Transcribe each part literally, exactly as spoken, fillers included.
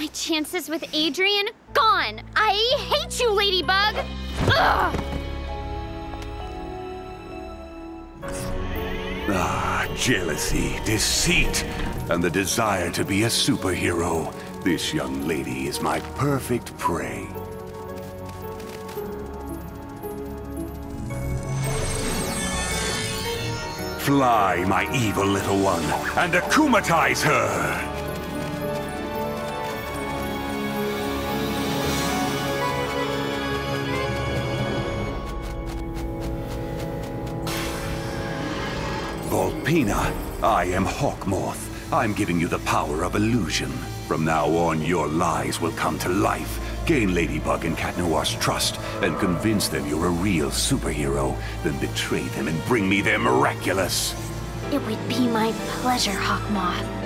My chances with Adrien, gone. I hate you, Ladybug. Ugh. Ah, jealousy, deceit, and the desire to be a superhero. This young lady is my perfect prey. Fly, my evil little one, and akumatize her! Volpina, I am Hawk Moth. I'm giving you the power of illusion. From now on, your lies will come to life. Gain Ladybug and Cat Noir's trust, and convince them you're a real superhero. Then betray them and bring me their miraculous. It would be my pleasure, Hawk Moth.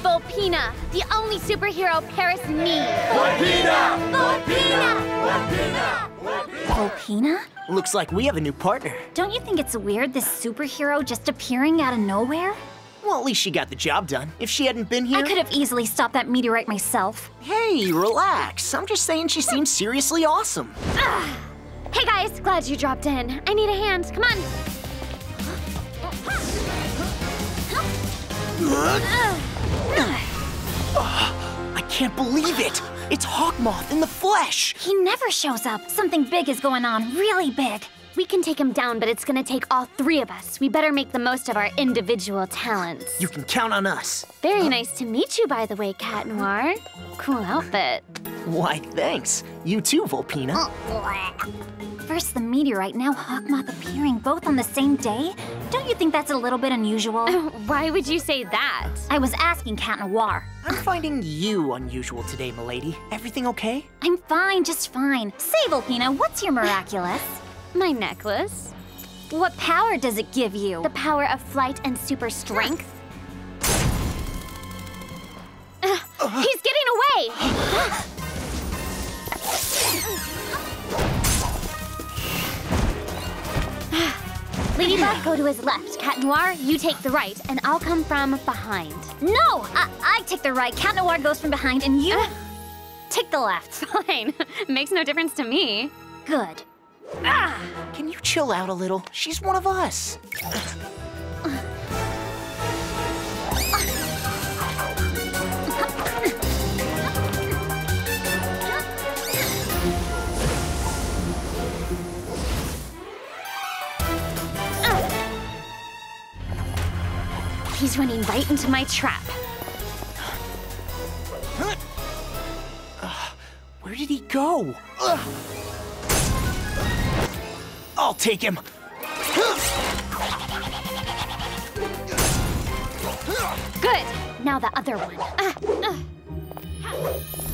Volpina, the only superhero Paris needs. Volpina! Volpina! Volpina! Volpina! Volpina? Looks like we have a new partner. Don't you think it's weird, this superhero just appearing out of nowhere? Well, at least she got the job done. If she hadn't been here... I could have easily stopped that meteorite myself. Hey, relax. I'm just saying she seems seriously awesome. Ugh. Hey guys, glad you dropped in. I need a hand, come on. Ugh. Uh, I can't believe it! It's Hawk Moth in the flesh! He never shows up. Something big is going on, really big. We can take him down, but it's gonna take all three of us. We better make the most of our individual talents. You can count on us. Very nice to meet you, by the way, Cat Noir. Cool outfit. Why, thanks. You too, Volpina. First the meteorite, now Hawk Moth appearing both on the same day? Don't you think that's a little bit unusual? Why would you say that? I was asking Cat Noir. I'm finding you unusual today, milady. Everything okay? I'm fine, just fine. Say, Volpina, what's your miraculous? My necklace. What power does it give you? The power of flight and super strength? uh, he's getting away! Ladybug, go to his left. Cat Noir, you take the right, and I'll come from behind. No! I, I take the right, Cat Noir goes from behind, and you... Uh, take the left. Fine. Makes no difference to me. Good. Ah! Can you chill out a little? She's one of us. He's running right into my trap. Uh, where did he go? Uh. I'll take him. Good. Now the other one. Uh, uh.